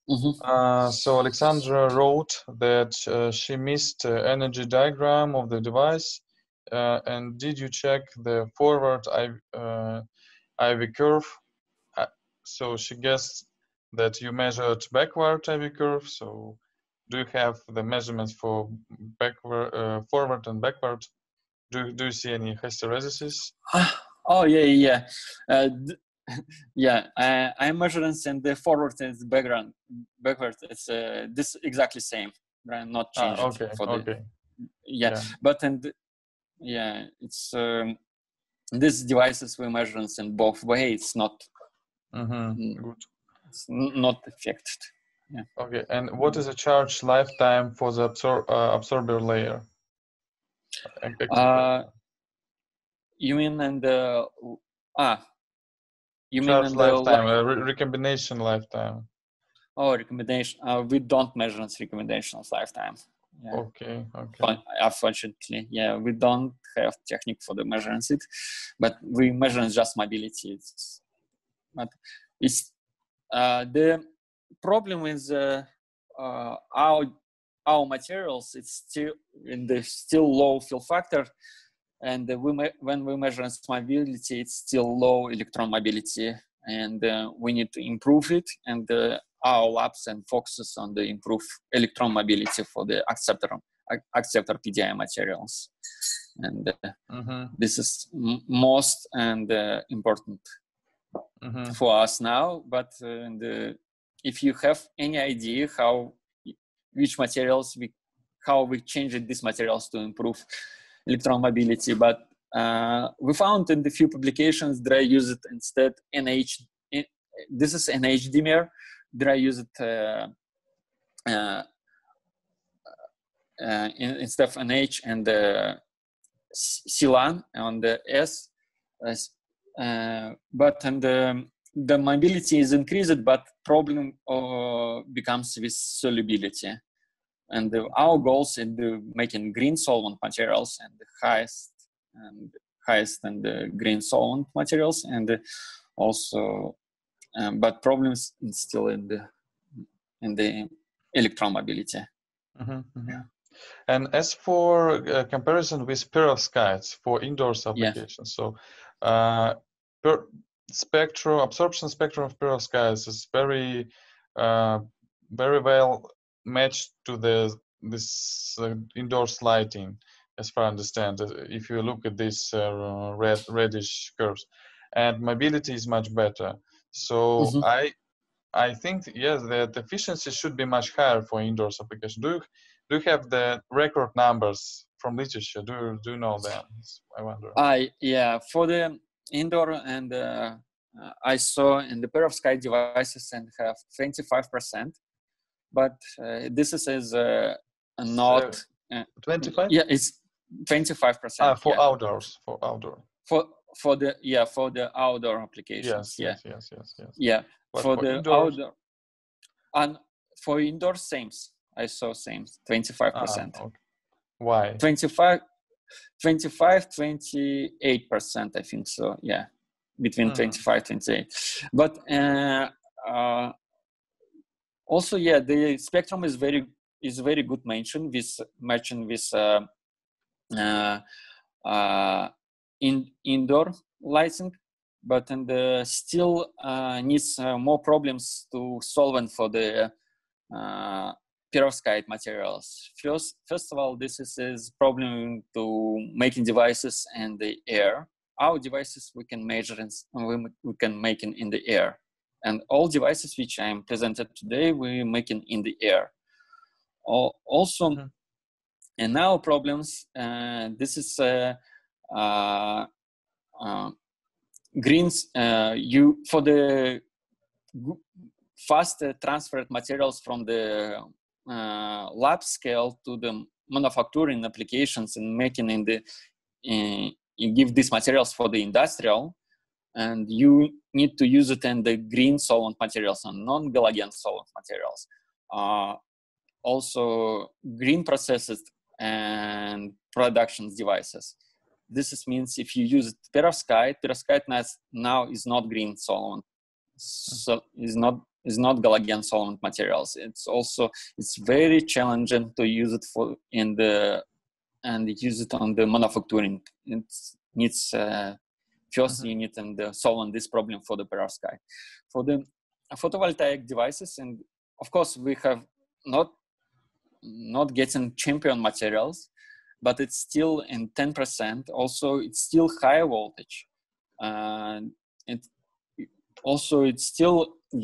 Mm-hmm. uh, so Alexandra wrote that uh, she missed uh, energy diagram of the device. Uh, and did you check the forward uh, I V curve? Uh, so she guessed that you measured backward I V curve. So do you have the measurements for backward, uh, forward and backward? Do, do you see any hysteresis? Oh, yeah, yeah. Uh, yeah, I, I measurements and the forward and the background. Backward, it's uh, this exactly same. I'm not changing. Ah, okay, for the, okay. Yeah, yeah. But and yeah, it's um, these devices we measure in both ways. It's not mm-hmm. good. It's not affected. Yeah. Okay. And what is the charge lifetime for the absor uh, absorber layer? Uh, you mean and the ah? You charge mean lifetime? The, uh, re recombination lifetime. Oh, recombination. Uh, we don't measure recombination lifetime. Yeah. Okay. Okay. But unfortunately, yeah, we don't have technique for the measuring it, but we measure just mobility. It's, but it's uh, the problem with uh, uh, our our materials. It's still in the still low fill factor, and we when we measure mobility, it's still low electron mobility, and uh, we need to improve it. And uh, our labs and focuses on the improve electron mobility for the acceptor, acceptor P D I materials. And uh, mm-hmm. this is m most and uh, important mm-hmm. for us now. But uh, and, uh, if you have any idea how, which materials we, how we changed these materials to improve electron mobility, but uh, we found in the few publications that I used instead N H, this is N H dimer. Did I use it uh, uh, uh, instead of an H and uh, C LAN on the S? Uh, but and um, the mobility is increased, but problem uh, becomes with solubility. And the, our goals in the making green solvent materials and the highest and highest and the green solvent materials, and also. Um, but problems still in the in the electron mobility. Mm-hmm, mm-hmm. Yeah. And as for uh, comparison with perovskites for indoors applications, yeah. so uh, per spectrum absorption spectrum of perovskites is very uh, very well matched to the this uh, indoors lighting, as far as I understand. If you look at these uh, red reddish curves, and mobility is much better. So mm-hmm. I, I think yes, that efficiency should be much higher for indoors application. Do you, do you have the record numbers from literature? Do you, do you know them? I wonder. I yeah for the indoor and uh, I saw in the perovskite devices and have twenty-five percent, but uh, this is, is uh, not twenty-five. Uh, yeah, it's twenty-five percent. Ah, for yeah. outdoors, for outdoor. For For the yeah for the outdoor applications yes, yeah yes yes yes yeah but for, for the indoors? Outdoor and for indoor same I saw same twenty-five percent. Ah, okay. Why twenty-five, twenty-five, twenty-eight percent I think so yeah between mm. twenty-five, twenty-eight but uh, uh, also yeah the spectrum is very is very good mentioned with matching with uh, uh, uh, in indoor lighting, but and uh, still uh, needs uh, more problems to solve for the uh, perovskite materials. First, first of all, this is, is problem to making devices and the air. Our devices we can measure and we, we can make in, in the air, And all devices which I am presented today, we're making in the air. Also, mm-hmm. and now problems, uh, this is uh, uh, uh, greens, uh, you, for the fast uh, transferred materials from the uh, lab scale to the manufacturing applications and making in the, uh, you give these materials for the industrial, and you need to use it in the green solvent materials and non-Galligan solvent materials. Uh, also green processes and production devices. This is means if you use perovskite, perovskite now is not green solvent, so is not is not Galligan solvent materials. It's also it's very challenging to use it for in the and use it on the manufacturing. It needs uh, first mm-hmm. unit and uh, solving this problem for the perovskite. For the photovoltaic devices, and of course we have not. not getting champion materials, but it's still in ten percent. Also, it's still high voltage. Uh, it also, it's still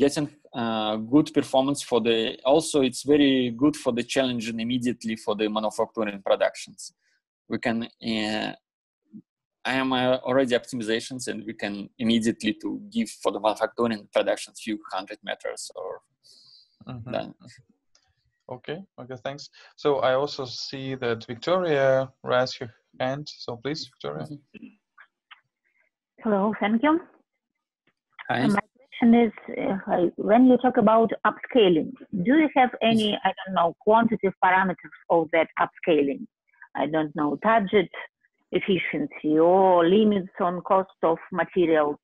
getting uh, good performance for the, also it's very good for the challenging immediately for the manufacturing productions. We can, uh, I am uh, already optimizations and we can immediately to give for the manufacturing productions few hundred meters or mm-hmm. that. Okay, okay, thanks. So I also see that Victoria raised her hand. So please, Victoria. Hello, thank you. Hi. My question is, uh, when you talk about upscaling, do you have any, I don't know, quantitative parameters of that upscaling? I don't know, target efficiency or limits on cost of materials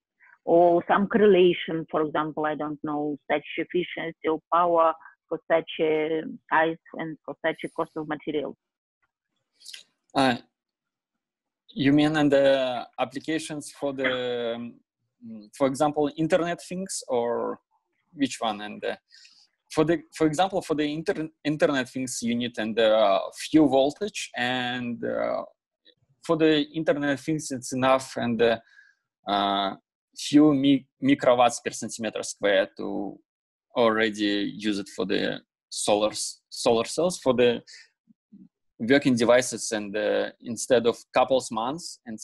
or some correlation, for example, I don't know, such efficiency or power for such a size and for such a cost of materials? Uh, you mean and the applications for the, for example, Internet things or which one? And uh, for the, for example, for the inter Internet things unit and the uh, few voltage, and uh, for the Internet things it's enough and uh, uh, few mi microwatts per centimeter square to already use it for the solar solar cells for the working devices, and uh, instead of couples months and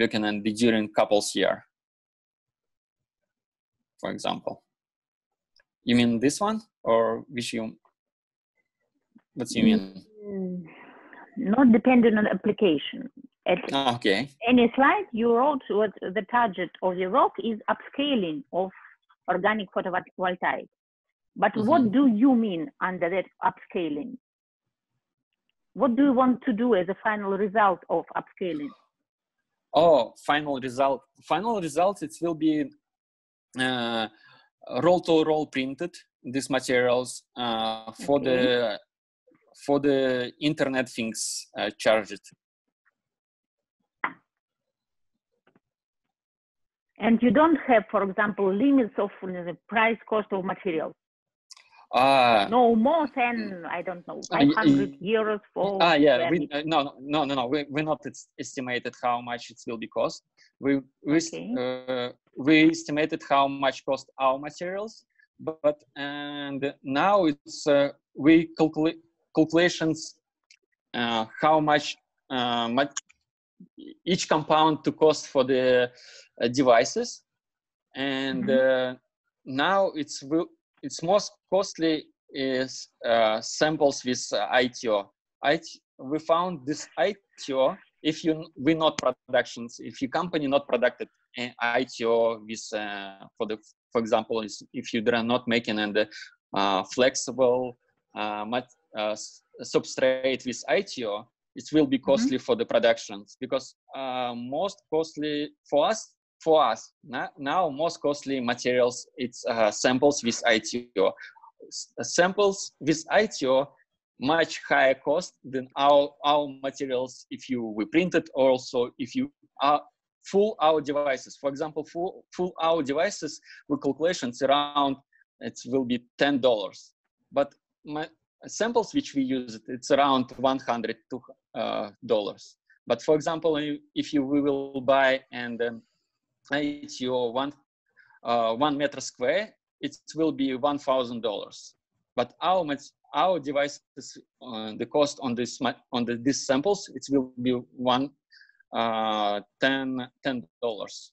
working and during couples year, for example. You mean this one or which you? What do you mean? Not dependent on application. At oh, okay. Any slide you wrote what the target of the rock is upscaling of organic photovoltaic. But mm-hmm. what do you mean under that upscaling? What do you want to do as a final result of upscaling? Oh, final result. Final result, it will be uh, roll to roll printed, these materials uh, for okay. the for the Internet things uh, charged. And you don't have, for example, limits of the price cost of materials. Uh, no more than, I don't know, five hundred uh, euros for... Ah, uh, yeah, we, uh, no, no, no, no. We, we're not estimated how much it will be cost. We, we, okay. uh, we estimated how much cost our materials, but and now it's, uh, we calculate calculations uh, how much uh, each compound to cost for the uh, devices, and mm-hmm. uh, now it's it's most costly is uh, samples with uh, I T O. We found this I T O if you we not productions if your company not producted an I T O with uh, for the for example is if you are not making and uh, flexible uh, uh, substrate with I T O. It will be costly mm-hmm. for the productions because uh, most costly for us, for us now, now most costly materials, it's uh, samples with I T O. S samples with I T O much higher cost than our, our materials if you we print it, also if you are full our devices. For example, full, full our devices with calculations around, it will be ten dollars. But my, samples which we use, it's around one hundred dollars to Uh, dollars. But for example, if you we will buy and um, I T O one uh, one meter square, it will be one thousand dollars. But our, our device, uh, the cost on, this, on the, these samples, it will be one, uh, ten, ten dollars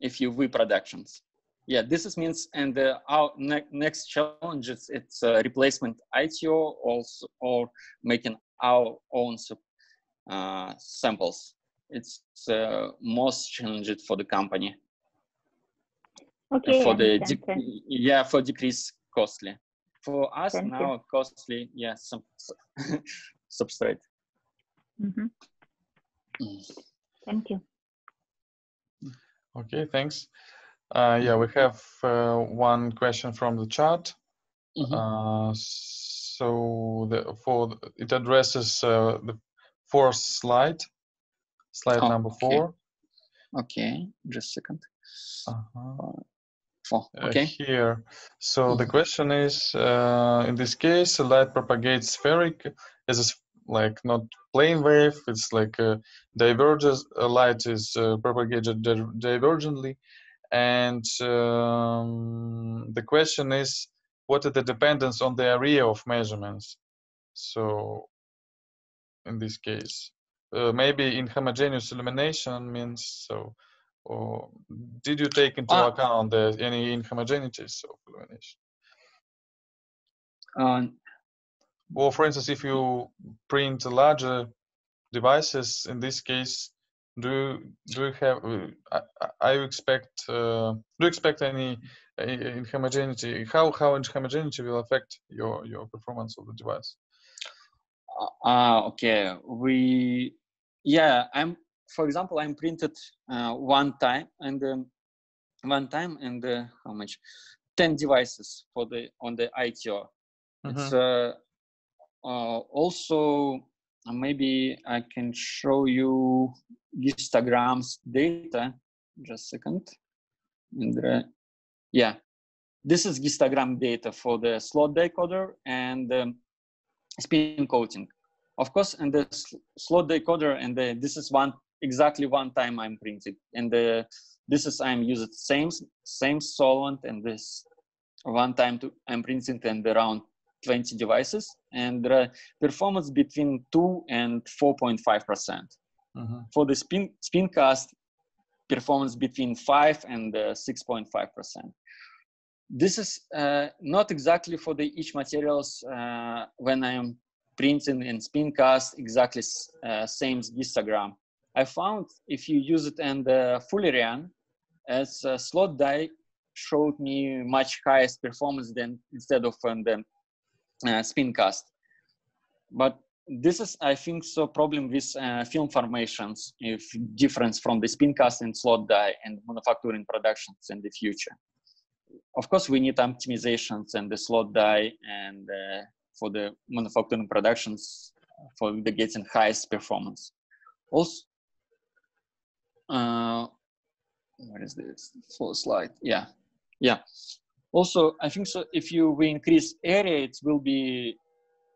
if you do productions. Yeah, this is means, and the, our ne next challenge is it's uh, replacement I T O also, or making our own uh, samples. It's uh, most challenging for the company. Okay. For the yeah, for decrease costly. For us Thank now, you. costly yeah, some substrate. Mm-hmm. Thank you. Okay, thanks. Uh, yeah, we have uh, one question from the chat. Mm-hmm. uh, so the, for the, it addresses uh, the fourth slide, slide oh, number four. Okay, okay. Just a second. Uh-huh. oh, okay. Uh, here, so mm-hmm. the question is: uh, in this case, light propagates spheric, as it's like not plane wave. It's like uh, diverges. Uh, light is uh, propagated di divergently. And um, the question is, what is the dependence on the area of measurements? So, in this case, uh, maybe in homogeneous illumination means so. Or did you take into uh, account the, any inhomogeneities of illumination? Um, or, for instance, if you print larger devices, in this case. Do do you have? I expect. Uh, do you expect any inhomogeneity? How how inhomogeneity will affect your your performance of the device? Ah, uh, okay. We, yeah. I'm for example. I'm printed uh, one time and um, one time and uh, how much? ten devices for the on the I T O. Mm-hmm. It's uh, uh, also. Maybe I can show you histograms data. Just a second. And the, yeah, this is histogram data for the slot decoder and um, spin coating. Of course, and the sl slot decoder and the, this is one exactly one time I'm printing. And the, this is I'm using same same solvent and this one time to I'm printing and around twenty devices and uh, performance between two and four point five percent. Mm-hmm. For the spin spin cast, performance between five and uh, six point five percent. This is uh, not exactly for the each materials uh, when I am printing and spin cast exactly uh, same histogram. I found if you use it and uh, Fullerian as uh, slot die showed me much highest performance than instead of and then. Uh, spin cast, but this is I think so problem with uh, film formations if difference from the spin cast and slot die and manufacturing productions in the future. Of course we need optimizations and the slot die and uh, for the manufacturing productions for the getting highest performance. Also uh, where is this full slide? Yeah, yeah. Also, I think so. If you we increase area, it will be,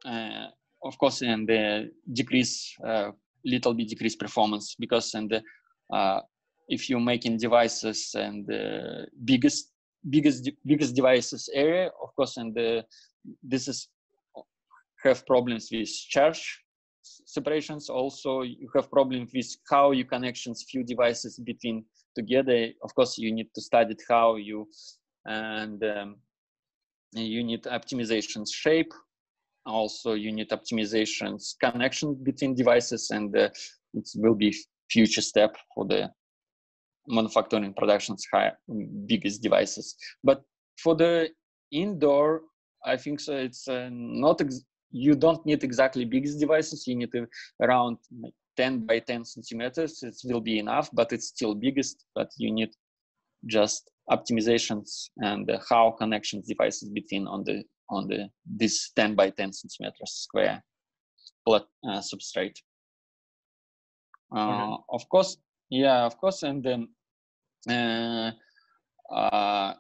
uh, of course, and the decrease uh, little bit decrease performance because and the, uh, if you're making devices and the biggest biggest biggest devices area, of course, and the, this is have problems with charge separations. Also, you have problems with how you connections few devices between together. Of course, you need to study how you. And um, you need optimizations shape. Also, you need optimizations connection between devices, and uh, it will be future step for the manufacturing productions higher, biggest devices. But for the indoor, I think so. It's uh, not ex you don't need exactly biggest devices. You need uh, around ten by ten centimeters. It will be enough, but it's still biggest. But you need just optimizations and uh, how connections devices between on the on the this ten by ten centimeters square plot uh, substrate. Uh, okay. Of course, yeah, of course, and then uh, uh,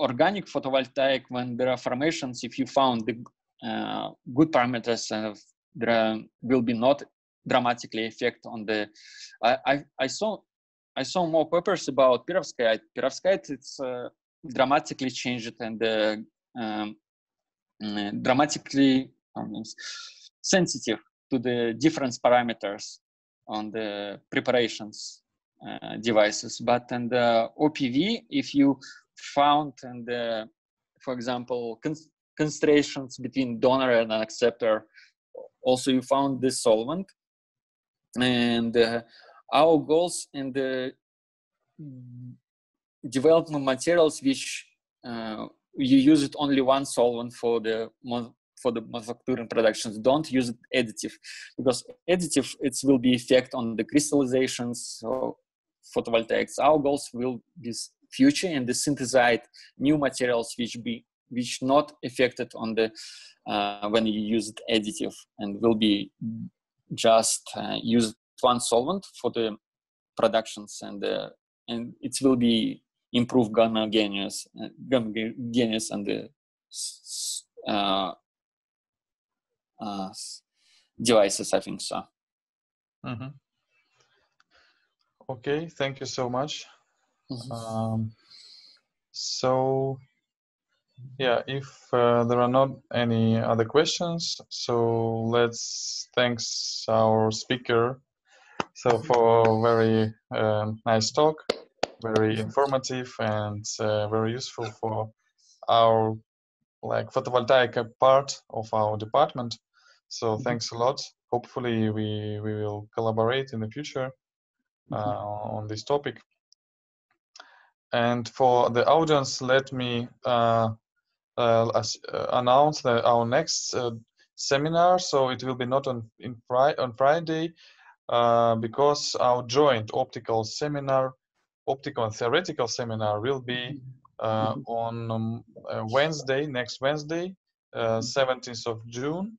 organic photovoltaic when there are formations, if you found the uh, good parameters, uh, there will be not dramatically effect on the. I I, I saw I saw more papers about perovskite. Perovskite, it's uh, dramatically changed and uh, um, dramatically um, sensitive to the different parameters on the preparations uh, devices. But and uh, O P V, if you found and uh, for example con concentrations between donor and acceptor, also you found this solvent, and uh, our goals in the development materials which uh, you use it only one solvent for the for the manufacturing productions. Don't use it additive, because additive it will be effect on the crystallizations or photovoltaics. Our goals will be future and the synthesize new materials which be which not affected on the uh, when you use it additive, and will be just uh, use one solvent for the productions, and uh, and it will be improved homogeneous uh, homogeneous and the uh, uh, devices. I think so. Mm-hmm. Okay, thank you so much. Mm-hmm. Um, so yeah, if uh, there are not any other questions, so let's thanks our speaker so for a very uh, nice talk, very informative and uh, very useful for our like photovoltaic part of our department. So thanks a lot. Hopefully we, we will collaborate in the future uh, on this topic. And for the audience, let me uh, uh, announce that our next uh, seminar. So it will be not on in fri on Friday, uh, because our joint optical seminar, optical and theoretical seminar, will be uh, on um, Wednesday, next Wednesday, uh, seventeenth of June,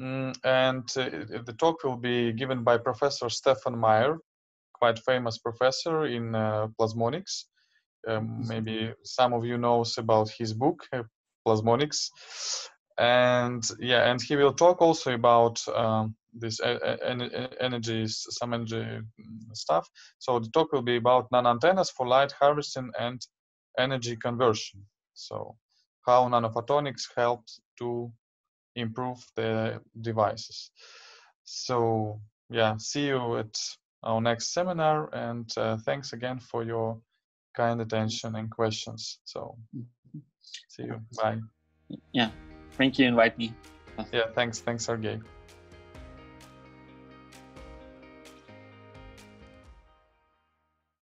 mm, and uh, the talk will be given by Professor Stephan Maier, quite famous professor in uh, plasmonics. Um, maybe some of you knows about his book, Plasmonics, and yeah, and he will talk also about um, this energy, some energy stuff. So the talk will be about nanoantennas for light harvesting and energy conversion. So how nanophotonics helps to improve the devices. So yeah, see you at our next seminar, and uh, thanks again for your kind attention and questions. So see you. Bye. Yeah, thank you, invite me. Yeah, thanks, thanks Sergey.